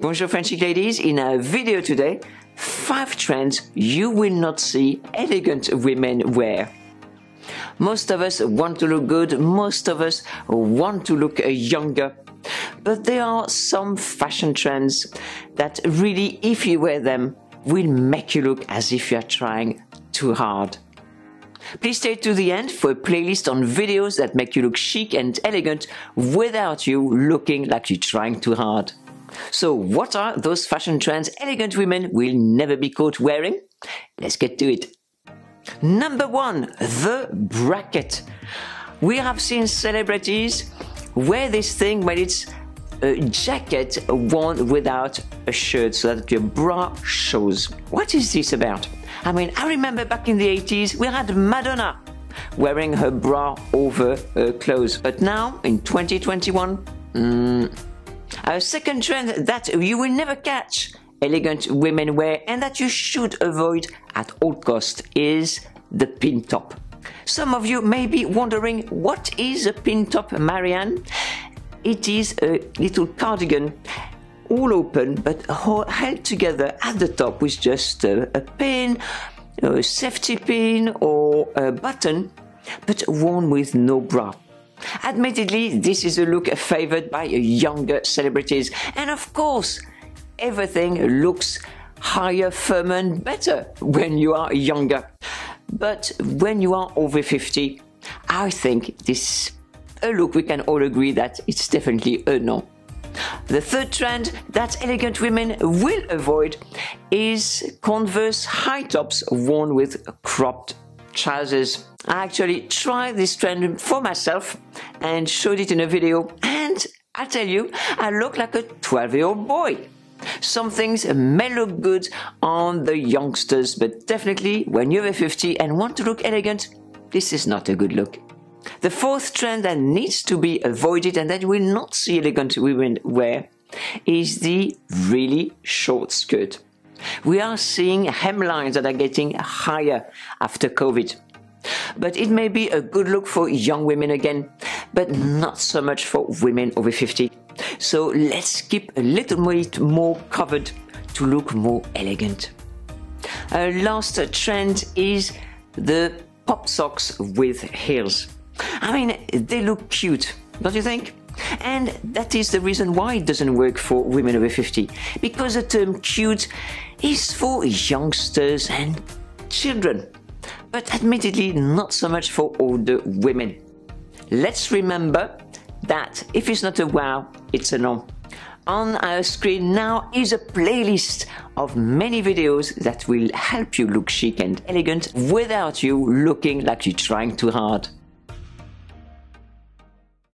Bonjour Frenchic Ladies, in our video today, 5 trends you will not see elegant women wear. Most of us want to look good, most of us want to look younger, but there are some fashion trends that really, if you wear them, will make you look as if you are trying too hard. Please stay to the end for a playlist on videos that make you look chic and elegant without you looking like you're trying too hard. So what are those fashion trends elegant women will never be caught wearing? Let's get to it. Number 1, the bracket. We have seen celebrities wear this thing when it's a jacket worn without a shirt so that your bra shows. What is this about? I mean, I remember back in the 80s we had Madonna wearing her bra over her clothes, but now in 2021, our second trend that you will never catch elegant women wear and that you should avoid at all cost is the pin top. Some of you may be wondering, what is a pin top, Marianne? It is a little cardigan, all open but held together at the top with just a pin, a safety pin or a button, but worn with no bra. Admittedly, this is a look favored by younger celebrities, and of course, everything looks higher, firmer and better when you are younger. But when you are over 50, I think this a look we can all agree that it's definitely a no. The third trend that elegant women will avoid is Converse high tops worn with cropped trousers. I actually tried this trend for myself and showed it in a video, and I tell you, I look like a 12-year-old boy. Some things may look good on the youngsters, but definitely when you're 50 and want to look elegant, this is not a good look. The fourth trend that needs to be avoided and that you will not see elegant women wear is the really short skirt. We are seeing hemlines that are getting higher after COVID. But it may be a good look for young women again, but not so much for women over 50. So let's keep a little bit more covered to look more elegant. Our last trend is the pop socks with heels. I mean, they look cute, don't you think? And that is the reason why it doesn't work for women over 50, because the term cute is for youngsters and children, but admittedly not so much for older women. Let's remember that if it's not a wow, it's a no. On our screen now is a playlist of many videos that will help you look chic and elegant without you looking like you're trying too hard.